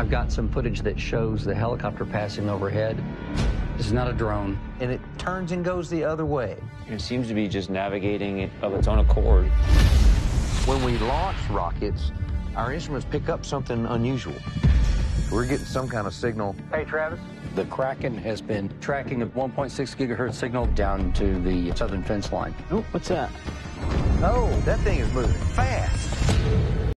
I've got some footage that shows the helicopter passing overhead. This is not a drone, and it turns and goes the other way. It seems to be just navigating it of its own accord. When we launch rockets, our instruments pick up something unusual. We're getting some kind of signal. Hey, Travis. The Kraken has been tracking a 1.6 gigahertz signal down to the southern fence line. Oh, what's that? Oh, that thing is moving fast.